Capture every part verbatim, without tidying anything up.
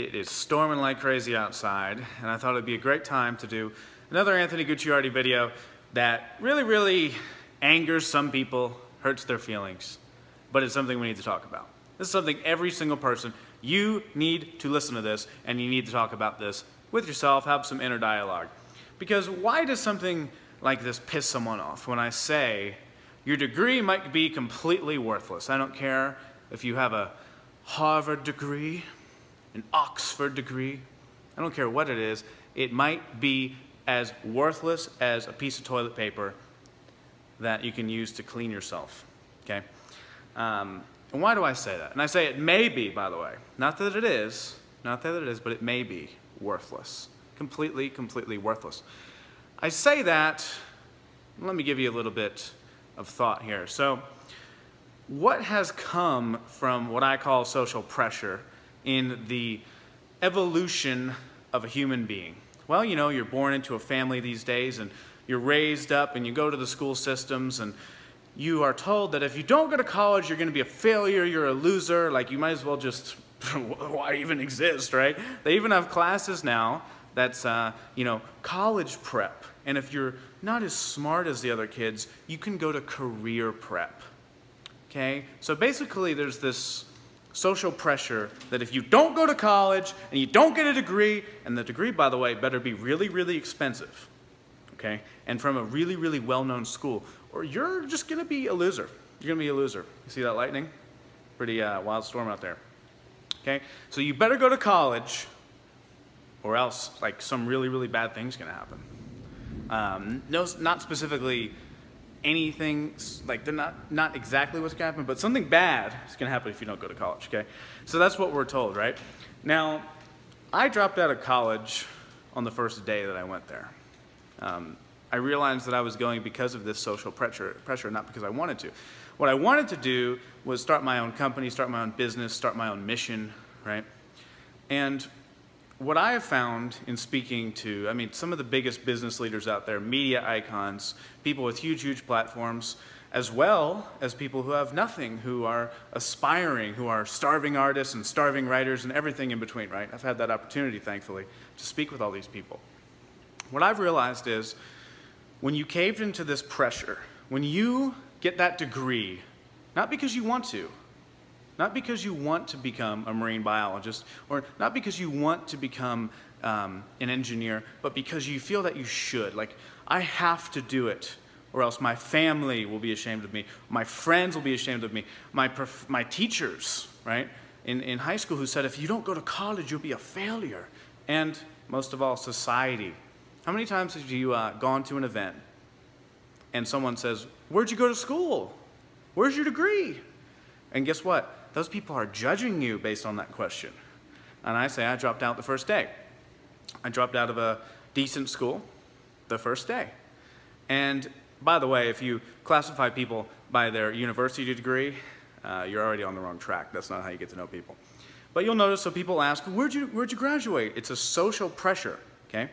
It is storming like crazy outside, and I thought it'd be a great time to do another Anthony Gucciardi video that really, really angers some people, hurts their feelings, but it's something we need to talk about. This is something every single person, you need to listen to this, and you need to talk about this with yourself, have some inner dialogue. Because why does something like this piss someone off when I say, your degree might be completely worthless? I don't care if you have a Harvard degree, an Oxford degree, I don't care what it is, it might be as worthless as a piece of toilet paper that you can use to clean yourself, okay? Um, and why do I say that? And I say it may be, by the way, not that it is, not that it is, but it may be worthless, completely, completely worthless. I say that, let me give you a little bit of thought here. So, what has come from what I call social pressure in the evolution of a human being? Well, you know, you're born into a family these days, and you're raised up, and you go to the school systems, and you are told that if you don't go to college, you're going to be a failure, you're a loser, like you might as well just, why even exist, right? They even have classes now that's, uh, you know, college prep. And if you're not as smart as the other kids, you can go to career prep, okay? So basically, there's this social pressure that if you don't go to college and you don't get a degree, and the degree, by the way, better be really, really expensive, okay? And from a really, really well-known school, or you're just gonna be a loser. You're gonna be a loser. You see that lightning? Pretty uh, wild storm out there, okay? So you better go to college or else like some really, really bad thing's gonna happen. Um, no, not specifically anything, like they're not, not exactly what's gonna happen, but something bad is gonna happen if you don't go to college, okay? So that's what we're told, right? Now, I dropped out of college on the first day that I went there. Um, I realized that I was going because of this social pressure, pressure, not because I wanted to. What I wanted to do was start my own company, start my own business, start my own mission, right? And what I have found in speaking to, I mean, some of the biggest business leaders out there, media icons, people with huge, huge platforms, as well as people who have nothing, who are aspiring, who are starving artists and starving writers and everything in between, right? I've had that opportunity, thankfully, to speak with all these people. What I've realized is when you caved into this pressure, when you get that degree, not because you want to, not because you want to become a marine biologist, or not because you want to become um, an engineer, but because you feel that you should. Like, I have to do it, or else my family will be ashamed of me, my friends will be ashamed of me, my, my teachers, right, in, in high school who said, if you don't go to college, you'll be a failure. And most of all, society. How many times have you uh, gone to an event and someone says, where'd you go to school? Where's your degree? And guess what? Those people are judging you based on that question. And I say, I dropped out the first day. I dropped out of a decent school the first day. And by the way, if you classify people by their university degree, uh, you're already on the wrong track. That's not how you get to know people. But you'll notice, so people ask, where'd you, where'd you graduate? It's a social pressure, okay?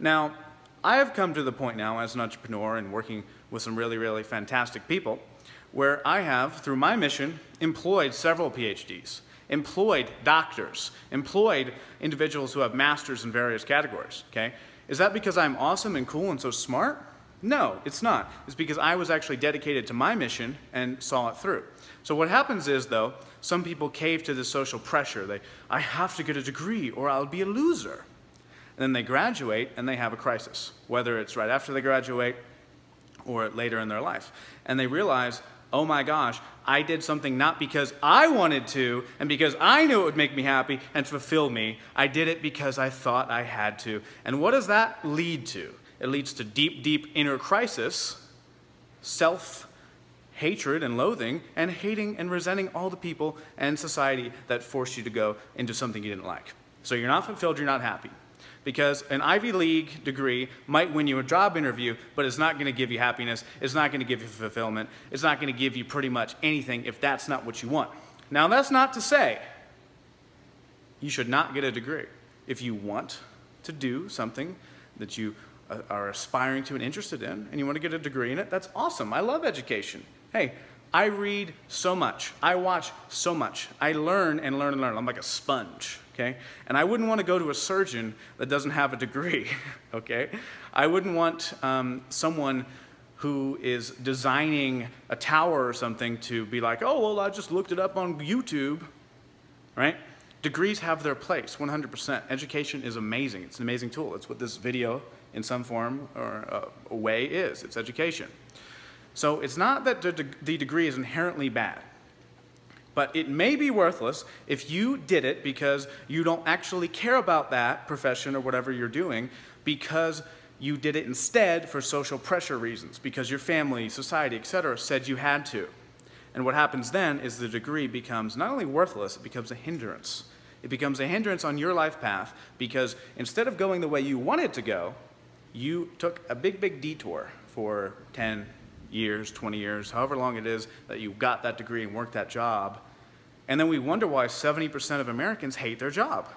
Now, I have come to the point now as an entrepreneur and working with some really, really fantastic people where I have, through my mission, employed several PhDs, employed doctors, employed individuals who have masters in various categories, okay? Is that because I'm awesome and cool and so smart? No, it's not. It's because I was actually dedicated to my mission and saw it through. So what happens is, though, some people cave to the social pressure. They, I have to get a degree or I'll be a loser. And then they graduate and they have a crisis, whether it's right after they graduate or later in their life. And they realize, oh my gosh, I did something not because I wanted to and because I knew it would make me happy and fulfill me. I did it because I thought I had to. And what does that lead to? It leads to deep, deep inner crisis, self-hatred and loathing, and hating and resenting all the people and society that forced you to go into something you didn't like. So you're not fulfilled, you're not happy. Because an Ivy League degree might win you a job interview, but it's not going to give you happiness, it's not going to give you fulfillment, it's not going to give you pretty much anything if that's not what you want. Now, that's not to say you should not get a degree. If you want to do something that you are aspiring to and interested in, and you want to get a degree in it, that's awesome. I love education. Hey, I read so much. I watch so much. I learn and learn and learn. I'm like a sponge. okay? And I wouldn't want to go to a surgeon that doesn't have a degree, okay? I wouldn't want um, someone who is designing a tower or something to be like, oh, well, I just looked it up on YouTube, right? Degrees have their place, one hundred percent. Education is amazing. It's an amazing tool. That's what this video, in some form or uh, a way, is. It's education. So it's not that the, de the degree is inherently bad, but it may be worthless if you did it because you don't actually care about that profession or whatever you're doing, because you did it instead for social pressure reasons, because your family, society, et cetera said you had to. And what happens then is the degree becomes not only worthless, it becomes a hindrance. It becomes a hindrance on your life path because instead of going the way you wanted to go, you took a big, big detour for ten years, twenty years, however long it is that you got that degree and worked that job. And then we wonder why seventy percent of Americans hate their job.